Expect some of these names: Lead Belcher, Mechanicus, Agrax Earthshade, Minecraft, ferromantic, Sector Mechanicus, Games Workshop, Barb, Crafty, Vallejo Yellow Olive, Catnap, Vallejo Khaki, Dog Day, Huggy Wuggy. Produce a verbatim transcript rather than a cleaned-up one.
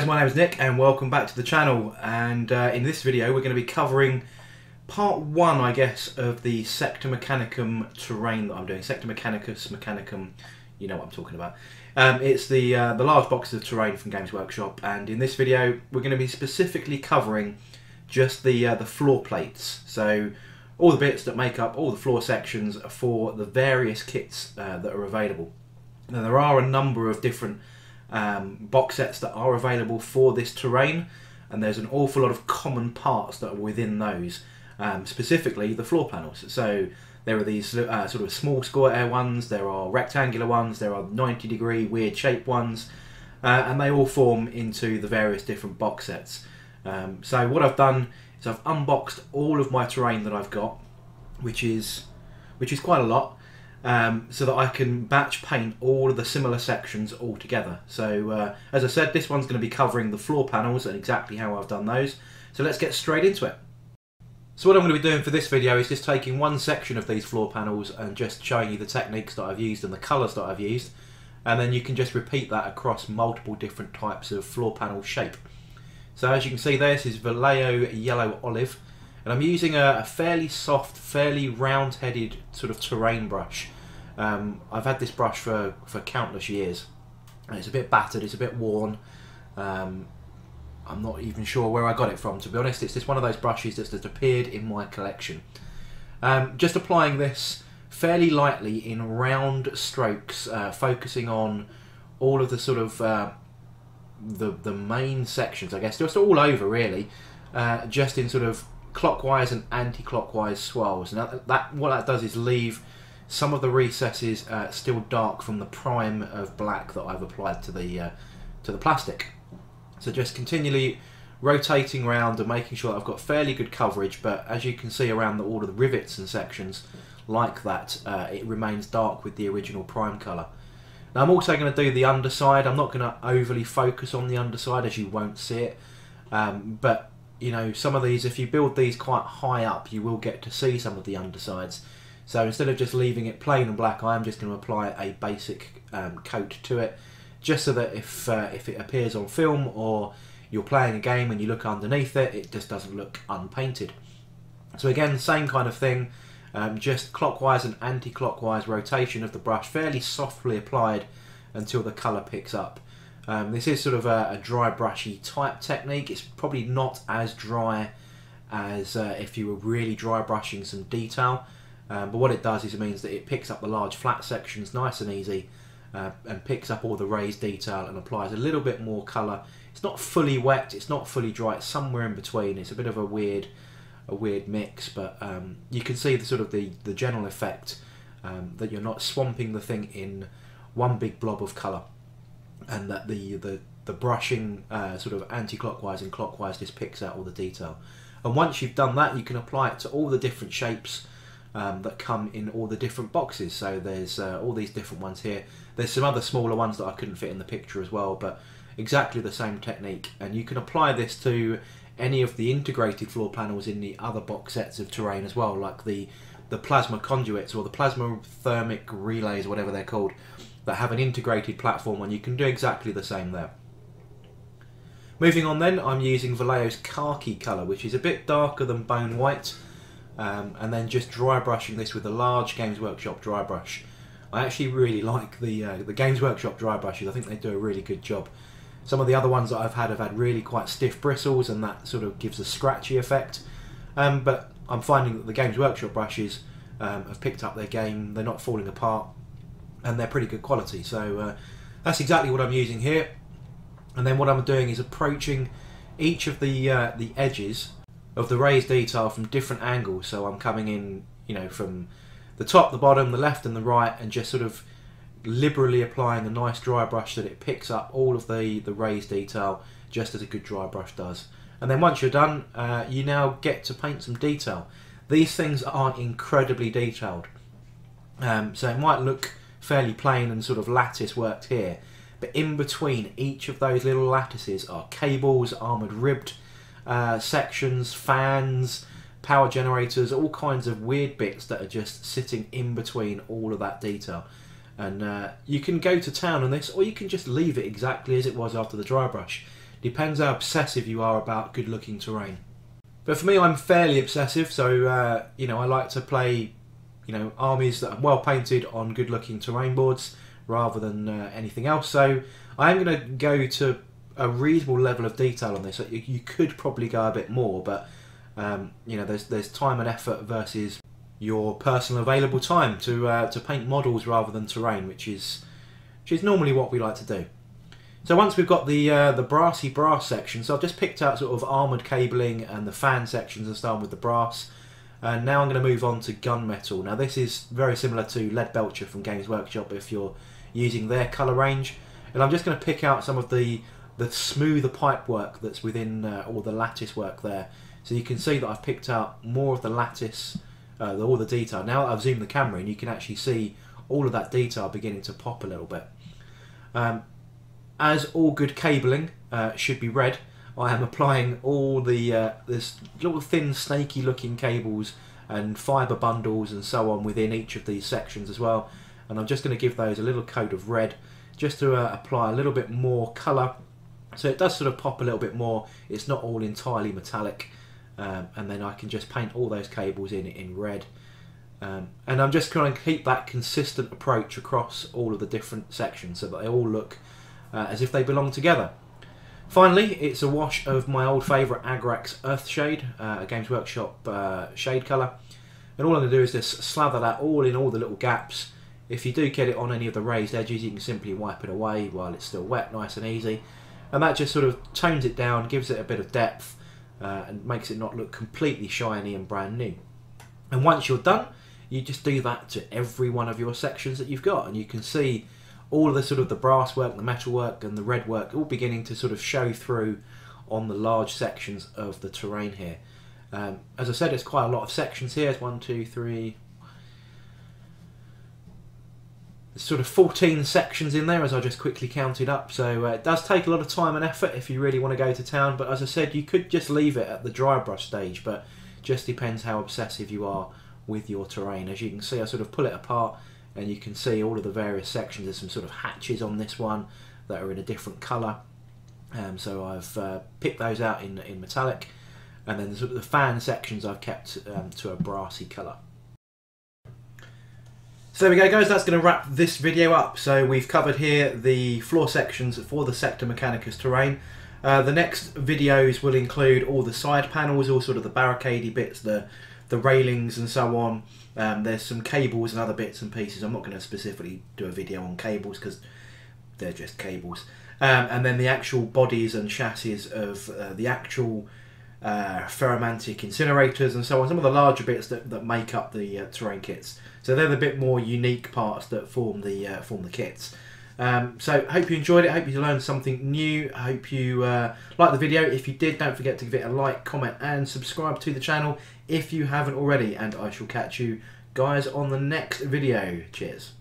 guys, my name is Nick and welcome back to the channel, and uh, in this video we're going to be covering part one, I guess, of the Sector Mechanicum terrain that I'm doing. Sector Mechanicus, Mechanicum, you know what I'm talking about. Um, it's the, uh, the large boxes of terrain from Games Workshop, and in this video we're going to be specifically covering just the, uh, the floor plates. So all the bits that make up all the floor sections for the various kits uh, that are available. Now there are a number of different um, box sets that are available for this terrain, and there's an awful lot of common parts that are within those, um, specifically the floor panels. So there are these uh, sort of small square ones, there are rectangular ones, there are ninety degree weird shape ones, uh, and they all form into the various different box sets. Um, so what I've done is I've unboxed all of my terrain that I've got, which is which is quite a lot, um, so that I can batch paint all of the similar sections all together. So uh, as I said, this one's going to be covering the floor panels and exactly how I've done those. So let's get straight into it. So what I'm going to be doing for this video is just taking one section of these floor panels and just showing you the techniques that I've used and the colours that I've used, and then you can just repeat that across multiple different types of floor panel shape. So as you can see there, this is Vallejo Yellow Olive, and I'm using a, a fairly soft, fairly round-headed sort of terrain brush. Um, I've had this brush for, for countless years, and it's a bit battered, it's a bit worn. Um, I'm not even sure where I got it from, to be honest. It's just one of those brushes that's just appeared in my collection. Um, just applying this fairly lightly in round strokes, uh, focusing on all of the sort of... Uh, The, the main sections, I guess, just all over really, uh, just in sort of clockwise and anti-clockwise swirls. Now that, that what that does is leave some of the recesses uh, still dark from the prime of black that I've applied to the uh, to the plastic. So just continually rotating around and making sure that I've got fairly good coverage, but as you can see around the, all of the rivets and sections like that, uh, it remains dark with the original prime colour. Now I'm also going to do the underside. I'm not going to overly focus on the underside as you won't see it, um, but you know, some of these, if you build these quite high up, you will get to see some of the undersides. So instead of just leaving it plain and black, I'm just going to apply a basic um, coat to it, just so that if, uh, if it appears on film or you're playing a game and you look underneath it, it just doesn't look unpainted. So again, same kind of thing. Um, just clockwise and anti-clockwise rotation of the brush, fairly softly applied until the colour picks up. Um, this is sort of a, a dry brushy type technique. It's probably not as dry as uh, if you were really dry brushing some detail, um, but what it does is it means that it picks up the large flat sections nice and easy, uh, and picks up all the raised detail and applies a little bit more colour. It's not fully wet, it's not fully dry, it's somewhere in between. It's a bit of a weird A weird mix, but um, you can see the sort of the, the general effect, um, that you're not swamping the thing in one big blob of colour, and that the the, the brushing uh, sort of anti-clockwise and clockwise just picks out all the detail. And once you've done that, you can apply it to all the different shapes um, that come in all the different boxes. So there's uh, all these different ones here. There's some other smaller ones that I couldn't fit in the picture as well, but exactly the same technique, and you can apply this to any of the integrated floor panels in the other box sets of terrain as well, like the the plasma conduits or the plasma thermic relays, whatever they're called, that have an integrated platform, and you can do exactly the same there. Moving on then, I'm using Vallejo's Khaki colour, which is a bit darker than Bone White, um, and then just dry brushing this with a large Games Workshop dry brush. I actually really like the, uh, the Games Workshop dry brushes. I think they do a really good job. Some of the other ones that I've had have had really quite stiff bristles, and that sort of gives a scratchy effect. Um, but I'm finding that the Games Workshop brushes um, have picked up their game. They're not falling apart, and they're pretty good quality. So uh, that's exactly what I'm using here. And then what I'm doing is approaching each of the uh, the edges of the raised detail from different angles. So I'm coming in, you know, from the top, the bottom, the left, and the right, and just sort of liberally applying a nice dry brush that it picks up all of the the raised detail, just as a good dry brush does. And then once you're done, uh, you now get to paint some detail. These things aren't incredibly detailed, um, so it might look fairly plain and sort of lattice worked here, but in between each of those little lattices are cables, armoured ribbed uh, sections, fans, power generators, all kinds of weird bits that are just sitting in between all of that detail. And uh, you can go to town on this, or you can just leave it exactly as it was after the dry brush. Depends how obsessive you are about good looking terrain. But for me, I'm fairly obsessive, so uh, you know, I like to play, you know, armies that are well painted on good looking terrain boards rather than uh, anything else. So I am going to go to a reasonable level of detail on this. You, you could probably go a bit more, but um, you know, there's there's time and effort versus your personal available time to uh, to paint models rather than terrain, which is which is normally what we like to do. So once we've got the uh, the brassy brass section, so I've just picked out sort of armoured cabling and the fan sections and starting with the brass. And now I'm going to move on to gunmetal. Now this is very similar to Lead Belcher from Games Workshop if you're using their colour range. And I'm just going to pick out some of the, the smoother pipe work that's within uh, all the lattice work there. So you can see that I've picked out more of the lattice, uh, all the detail. Now that I've zoomed the camera in, you can actually see all of that detail beginning to pop a little bit. Um, As all good cabling uh, should be red, I am applying all the uh, this little thin snaky looking cables and fibre bundles and so on within each of these sections as well. And I'm just going to give those a little coat of red just to uh, apply a little bit more colour. So it does sort of pop a little bit more. It's not all entirely metallic. Um, and then I can just paint all those cables in, in red. Um, and I'm just going to keep that consistent approach across all of the different sections so that they all look Uh, as if they belong together. Finally, it's a wash of my old favourite Agrax Earthshade, uh, a Games Workshop uh, shade colour. And all I'm going to do is just slather that all in all the little gaps. If you do get it on any of the raised edges, you can simply wipe it away while it's still wet, nice and easy. And that just sort of tones it down, gives it a bit of depth, uh, and makes it not look completely shiny and brand new. And once you're done, you just do that to every one of your sections that you've got, and you can see all of the sort of the brass work, the metal work and the red work all beginning to sort of show through on the large sections of the terrain here. Um, as I said, it's quite a lot of sections here. It's one, two, three, there's sort of fourteen sections in there as I just quickly counted up. So uh, it does take a lot of time and effort if you really want to go to town, but as I said, you could just leave it at the dry brush stage, but just depends how obsessive you are with your terrain. As you can see, I sort of pull it apart and you can see all of the various sections. There's some sort of hatches on this one that are in a different colour. Um, so I've uh, picked those out in, in metallic. And then sort of the fan sections I've kept um, to a brassy colour. So there we go, guys. That's going to wrap this video up. So we've covered here the floor sections for the Sector Mechanicus terrain. Uh, the next videos will include all the side panels, all sort of the barricadey bits, the the railings and so on. Um, there's some cables and other bits and pieces. I'm not going to specifically do a video on cables because they're just cables. Um, and then the actual bodies and chassis of uh, the actual uh, ferromantic incinerators and so on. Some of the larger bits that, that make up the uh, terrain kits. So they're the bit more unique parts that form the uh, form the kits. Um, so hope you enjoyed it. Hope you learned something new. I hope you uh, liked the video. If you did, don't forget to give it a like, comment and subscribe to the channel if you haven't already. And I shall catch you guys on the next video. Cheers.